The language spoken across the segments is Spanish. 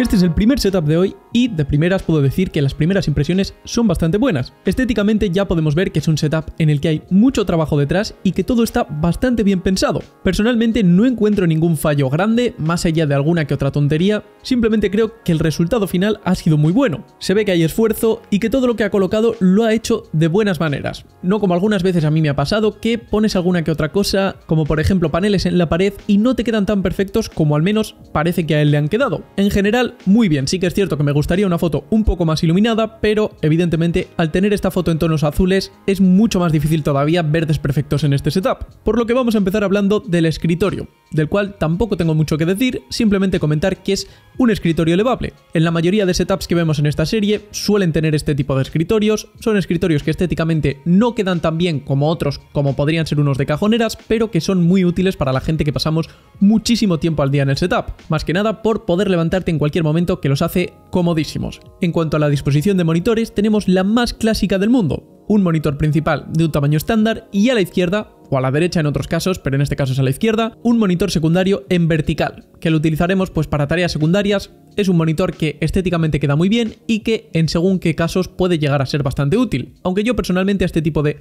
Este es el primer setup de hoy y de primeras puedo decir que las primeras impresiones son bastante buenas. Estéticamente ya podemos ver que es un setup en el que hay mucho trabajo detrás y que todo está bastante bien pensado. Personalmente no encuentro ningún fallo grande, más allá de alguna que otra tontería, simplemente creo que el resultado final ha sido muy bueno. Se ve que hay esfuerzo y que todo lo que ha colocado lo ha hecho de buenas maneras. No como algunas veces a mí me ha pasado que pones alguna que otra cosa, como por ejemplo paneles en la pared y no te quedan tan perfectos como al menos parece que a él le han quedado. En general, muy bien, sí que es cierto que me gustaría una foto un poco más iluminada, pero evidentemente al tener esta foto en tonos azules es mucho más difícil todavía ver desperfectos en este setup. Por lo que vamos a empezar hablando del escritorio, del cual tampoco tengo mucho que decir, simplemente comentar que es un escritorio elevable. En la mayoría de setups que vemos en esta serie suelen tener este tipo de escritorios, son escritorios que estéticamente no quedan tan bien como otros, como podrían ser unos de cajoneras, pero que son muy útiles para la gente que pasamos muchísimo tiempo al día en el setup, más que nada por poder levantarte en cualquier momento, que los hace comodísimos. En cuanto a la disposición de monitores, tenemos la más clásica del mundo, un monitor principal de un tamaño estándar y a la izquierda, o a la derecha en otros casos, pero en este caso es a la izquierda, un monitor secundario en vertical, que lo utilizaremos pues para tareas secundarias. Es un monitor que estéticamente queda muy bien y que en según qué casos puede llegar a ser bastante útil, aunque yo personalmente a este tipo de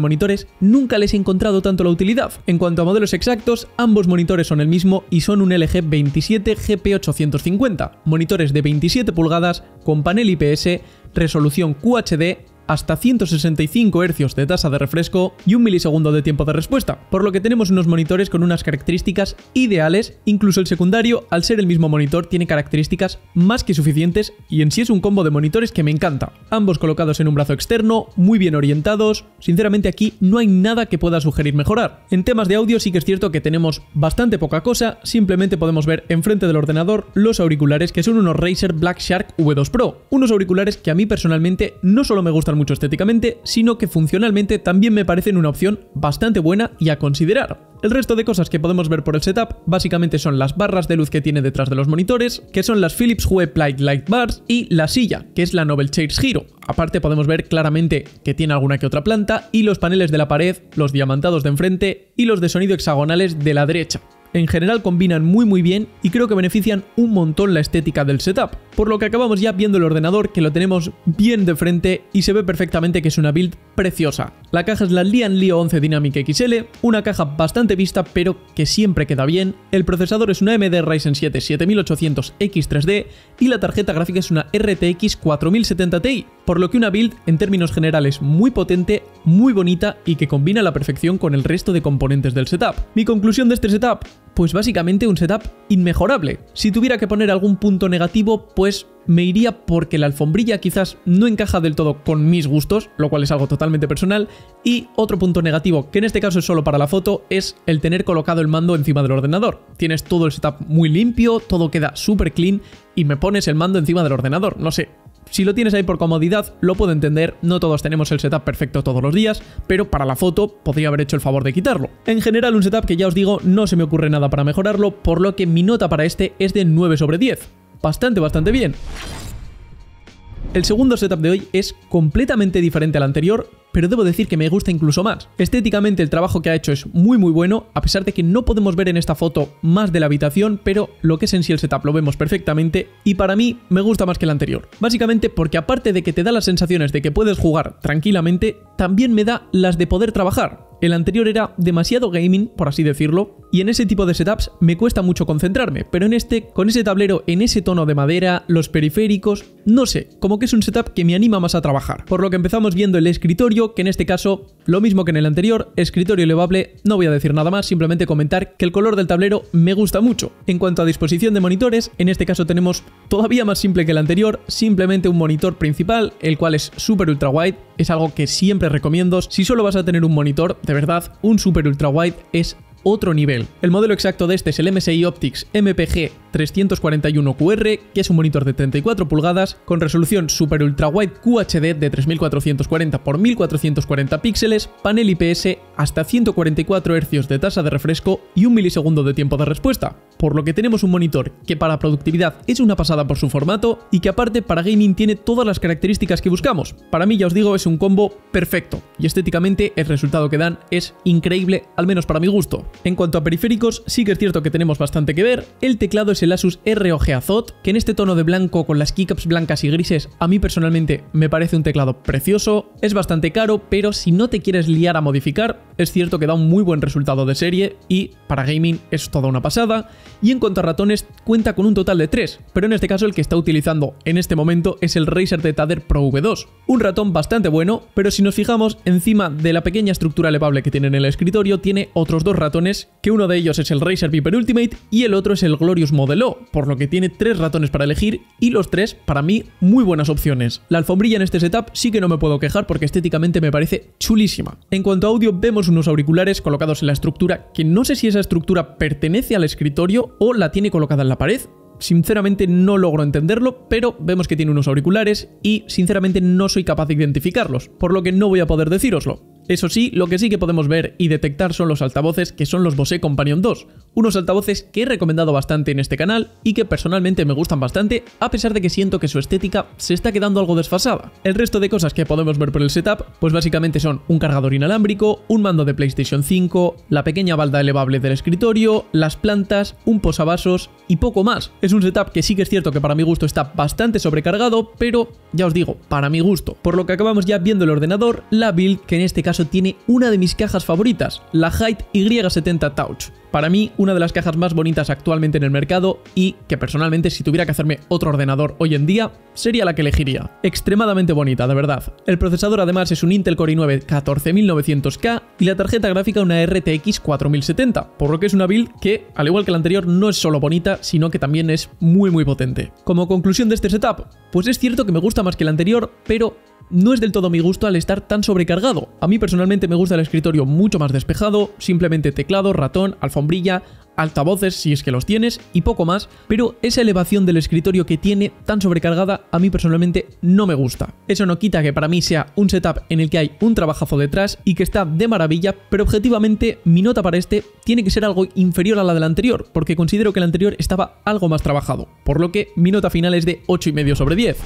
monitores nunca les he encontrado tanto la utilidad. En cuanto a modelos exactos, ambos monitores son el mismo y son un LG 27GP850, monitores de 27 pulgadas con panel IPS, resolución QHD, hasta 165 Hz de tasa de refresco y 1 milisegundo de tiempo de respuesta, por lo que tenemos unos monitores con unas características ideales. Incluso el secundario, al ser el mismo monitor, tiene características más que suficientes y en sí es un combo de monitores que me encanta. Ambos colocados en un brazo externo, muy bien orientados, sinceramente aquí no hay nada que pueda sugerir mejorar. En temas de audio sí que es cierto que tenemos bastante poca cosa, simplemente podemos ver enfrente del ordenador los auriculares, que son unos Razer Blackshark V2 Pro, unos auriculares que a mí personalmente no solo me gustan mucho estéticamente, sino que funcionalmente también me parecen una opción bastante buena y a considerar. El resto de cosas que podemos ver por el setup básicamente son las barras de luz que tiene detrás de los monitores, que son las Philips Hue Play Light Bars, y la silla, que es la Noblechairs Hero. Aparte podemos ver claramente que tiene alguna que otra planta, y los paneles de la pared, los diamantados de enfrente y los de sonido hexagonales de la derecha. En general combinan muy bien y creo que benefician un montón la estética del setup, por lo que acabamos ya viendo el ordenador, que lo tenemos bien de frente y se ve perfectamente que es una build preciosa. La caja es la Lian Li O11 Dynamic XL, una caja bastante vista pero que siempre queda bien. El procesador es una AMD Ryzen 7 7800X3D y la tarjeta gráfica es una RTX 4070 Ti, por lo que una build en términos generales muy potente, muy bonita y que combina a la perfección con el resto de componentes del setup. Mi conclusión de este setup, pues básicamente un setup inmejorable. Si tuviera que poner algún punto negativo, pues me iría porque la alfombrilla quizás no encaja del todo con mis gustos, lo cual es algo totalmente personal. Y otro punto negativo, que en este caso es solo para la foto, es el tener colocado el mando encima del ordenador. Tienes todo el setup muy limpio, todo queda súper clean y me pones el mando encima del ordenador, no sé. Si lo tienes ahí por comodidad, lo puedo entender, no todos tenemos el setup perfecto todos los días, pero para la foto podría haber hecho el favor de quitarlo. En general, un setup que ya os digo, no se me ocurre nada para mejorarlo, por lo que mi nota para este es de 9 sobre 10. Bastante bien. El segundo setup de hoy es completamente diferente al anterior, pero debo decir que me gusta incluso más. Estéticamente el trabajo que ha hecho es muy bueno, a pesar de que no podemos ver en esta foto más de la habitación, pero lo que es en sí el setup lo vemos perfectamente y para mí me gusta más que el anterior. Básicamente porque aparte de que te da las sensaciones de que puedes jugar tranquilamente, también me da las de poder trabajar. El anterior era demasiado gaming, por así decirlo, y en ese tipo de setups me cuesta mucho concentrarme, pero en este, con ese tablero en ese tono de madera, los periféricos, no sé, como que es un setup que me anima más a trabajar. Por lo que empezamos viendo el escritorio, que en este caso, lo mismo que en el anterior, escritorio elevable, no voy a decir nada más, simplemente comentar que el color del tablero me gusta mucho. En cuanto a disposición de monitores, en este caso tenemos todavía más simple que el anterior, simplemente un monitor principal, el cual es super ultra wide, es algo que siempre recomiendo. Si solo vas a tener un monitor, de verdad, un super ultra wide es otro nivel. El modelo exacto de este es el MSI Optix MPG 341QR, que es un monitor de 34 pulgadas con resolución super ultra wide QHD de 3440 x 1440 píxeles, panel IPS, hasta 144 Hz de tasa de refresco y 1 milisegundo de tiempo de respuesta, por lo que tenemos un monitor que para productividad es una pasada por su formato y que aparte para gaming tiene todas las características que buscamos. Para mí, ya os digo, es un combo perfecto y estéticamente el resultado que dan es increíble, al menos para mi gusto. En cuanto a periféricos, sí que es cierto que tenemos bastante que ver. El teclado es es el Asus ROG Azoth, que en este tono de blanco con las keycaps blancas y grises a mí personalmente me parece un teclado precioso. Es bastante caro, pero si no te quieres liar a modificar, es cierto que da un muy buen resultado de serie y para gaming es toda una pasada. Y en cuanto a ratones, cuenta con un total de 3, pero en este caso el que está utilizando en este momento es el Razer Deathadder Pro V2, un ratón bastante bueno, pero si nos fijamos encima de la pequeña estructura elevable que tiene en el escritorio, tiene otros dos ratones, que uno de ellos es el Razer Viper Ultimate y el otro es el Glorious Model, por lo que tiene 3 ratones para elegir y los 3, para mí, muy buenas opciones. La alfombrilla en este setup sí que no me puedo quejar porque estéticamente me parece chulísima. En cuanto a audio, vemos unos auriculares colocados en la estructura, que no sé si esa estructura pertenece al escritorio o la tiene colocada en la pared. Sinceramente no logro entenderlo, pero vemos que tiene unos auriculares y sinceramente no soy capaz de identificarlos, por lo que no voy a poder decíroslo. Eso sí, lo que sí que podemos ver y detectar son los altavoces, que son los Bose Companion 2, unos altavoces que he recomendado bastante en este canal y que personalmente me gustan bastante, a pesar de que siento que su estética se está quedando algo desfasada. El resto de cosas que podemos ver por el setup, pues básicamente son un cargador inalámbrico, un mando de PlayStation 5, la pequeña balda elevable del escritorio, las plantas, un posavasos y poco más. Es un setup que sí que es cierto que para mi gusto está bastante sobrecargado, pero ya os digo, para mi gusto. Por lo que acabamos ya viendo el ordenador, la build, que en este caso tiene una de mis cajas favoritas, la HYTE Y70 Touch. Para mí, una de las cajas más bonitas actualmente en el mercado y que personalmente, si tuviera que hacerme otro ordenador hoy en día, sería la que elegiría. Extremadamente bonita, de verdad. El procesador además es un Intel Core i9 14900K y la tarjeta gráfica una RTX 4070, por lo que es una build que, al igual que la anterior, no es solo bonita, sino que también es muy muy potente. Como conclusión de este setup, pues es cierto que me gusta más que la anterior, pero no es del todo mi gusto al estar tan sobrecargado. A mí personalmente me gusta el escritorio mucho más despejado, simplemente teclado, ratón, alfombrilla, altavoces si es que los tienes y poco más, pero esa elevación del escritorio que tiene tan sobrecargada a mí personalmente no me gusta. Eso no quita que para mí sea un setup en el que hay un trabajazo detrás y que está de maravilla, pero objetivamente mi nota para este tiene que ser algo inferior a la del anterior, porque considero que el anterior estaba algo más trabajado, por lo que mi nota final es de 8,5 sobre 10.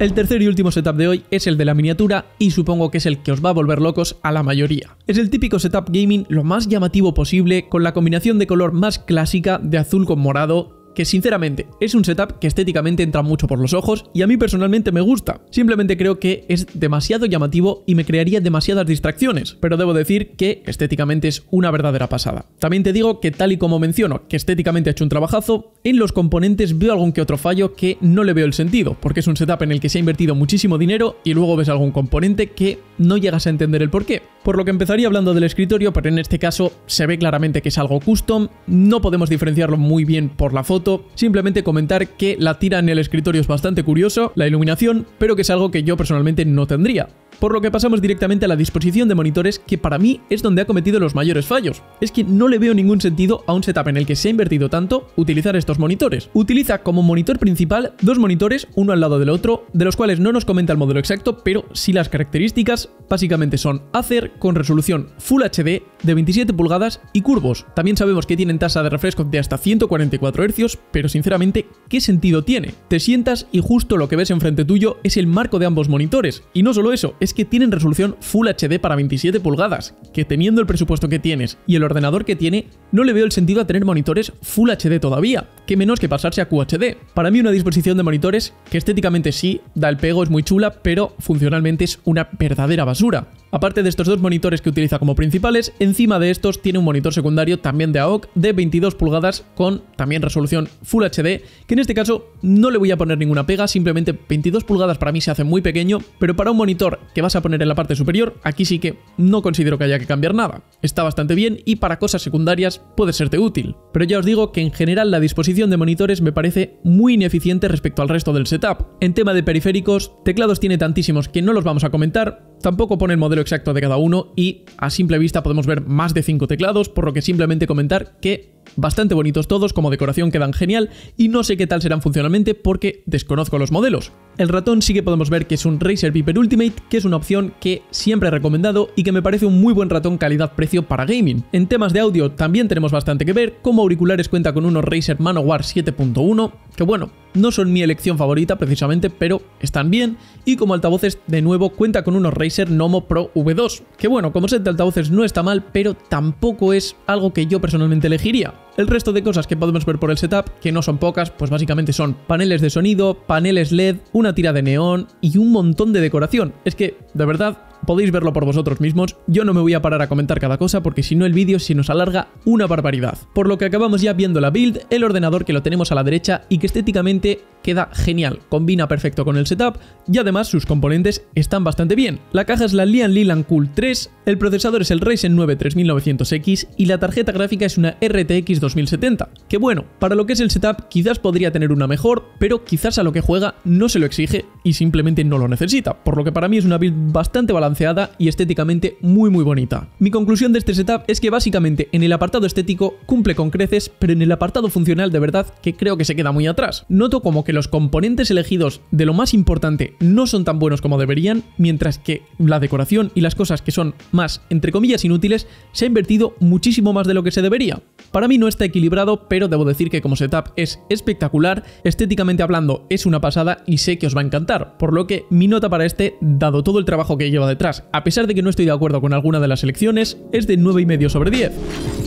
El tercer y último setup de hoy es el de la miniatura y supongo que es el que os va a volver locos a la mayoría. Es el típico setup gaming lo más llamativo posible, con la combinación de color más clásica de azul con morado, que sinceramente es un setup que estéticamente entra mucho por los ojos y a mí personalmente me gusta. Simplemente creo que es demasiado llamativo y me crearía demasiadas distracciones, pero debo decir que estéticamente es una verdadera pasada. También te digo que, tal y como menciono, que estéticamente ha hecho un trabajazo, en los componentes veo algún que otro fallo que no le veo el sentido, porque es un setup en el que se ha invertido muchísimo dinero y luego ves algún componente que no llegas a entender el porqué. Por lo que empezaría hablando del escritorio, pero en este caso se ve claramente que es algo custom, no podemos diferenciarlo muy bien por la foto. Simplemente comentar que la tira en el escritorio es bastante curioso, la iluminación, pero que es algo que yo personalmente no tendría. Por lo que pasamos directamente a la disposición de monitores, que para mí es donde ha cometido los mayores fallos. Es que no le veo ningún sentido a un setup en el que se ha invertido tanto utilizar estos monitores. Utiliza como monitor principal dos monitores, uno al lado del otro, de los cuales no nos comenta el modelo exacto, pero sí las características. Básicamente son Acer con resolución Full HD de 27 pulgadas y curvos. También sabemos que tienen tasa de refresco de hasta 144 Hz, pero sinceramente, ¿qué sentido tiene? Te sientas y justo lo que ves enfrente tuyo es el marco de ambos monitores. Y no solo eso, es que tienen resolución Full HD para 27 pulgadas, que teniendo el presupuesto que tienes y el ordenador que tiene, no le veo el sentido a tener monitores Full HD todavía, que menos que pasarse a QHD. Para mí una disposición de monitores que estéticamente sí, da el pego, es muy chula, pero funcionalmente es una verdadera basura. Aparte de estos dos monitores que utiliza como principales, encima de estos tiene un monitor secundario también de AOC de 22 pulgadas con también resolución Full HD, que en este caso no le voy a poner ninguna pega, simplemente 22 pulgadas para mí se hace muy pequeño, pero para un monitor que vas a poner en la parte superior, aquí sí que no considero que haya que cambiar nada. Está bastante bien y para cosas secundarias puede serte útil. Pero ya os digo que en general la disposición de monitores me parece muy ineficiente respecto al resto del setup. En tema de periféricos, teclados tiene tantísimos que no los vamos a comentar, tampoco pone el modelo exacto de cada uno y a simple vista podemos ver más de 5 teclados, por lo que simplemente comentar que bastante bonitos todos, como decoración quedan genial y no sé qué tal serán funcionalmente porque desconozco los modelos. El ratón sí que podemos ver que es un Razer Viper Ultimate, que es una opción que siempre he recomendado y que me parece un muy buen ratón calidad-precio para gaming. En temas de audio también tenemos bastante que ver, como auriculares cuenta con unos Razer Manowar 7.1, que bueno, no son mi elección favorita precisamente, pero están bien, y como altavoces de nuevo cuenta con unos Razer Ser Nomo Pro V2, que bueno, como set de altavoces no está mal, pero tampoco es algo que yo personalmente elegiría. El resto de cosas que podemos ver por el setup, que no son pocas, pues básicamente son paneles de sonido, paneles LED, una tira de neón y un montón de decoración. Es que, de verdad, podéis verlo por vosotros mismos. Yo no me voy a parar a comentar cada cosa porque si no el vídeo se nos alarga una barbaridad. Por lo que acabamos ya viendo la build, el ordenador que lo tenemos a la derecha y que estéticamente queda genial, combina perfecto con el setup y además sus componentes están bastante bien. La caja es la Lian Li Lancool 3, el procesador es el Ryzen 9 3900X y la tarjeta gráfica es una RTX 2070, que bueno, para lo que es el setup quizás podría tener una mejor, pero quizás a lo que juega no se lo exige y simplemente no lo necesita, por lo que para mí es una build bastante balanceada y estéticamente muy bonita. Mi conclusión de este setup es que básicamente en el apartado estético cumple con creces, pero en el apartado funcional de verdad que creo que se queda muy atrás. Noto como que los componentes elegidos de lo más importante no son tan buenos como deberían, mientras que la decoración y las cosas que son más, entre comillas, inútiles, se ha invertido muchísimo más de lo que se debería. Para mí no está equilibrado, pero debo decir que como setup es espectacular, estéticamente hablando es una pasada y sé que os va a encantar, por lo que mi nota para este, dado todo el trabajo que lleva detrás, a pesar de que no estoy de acuerdo con alguna de las elecciones, es de 9,5/10.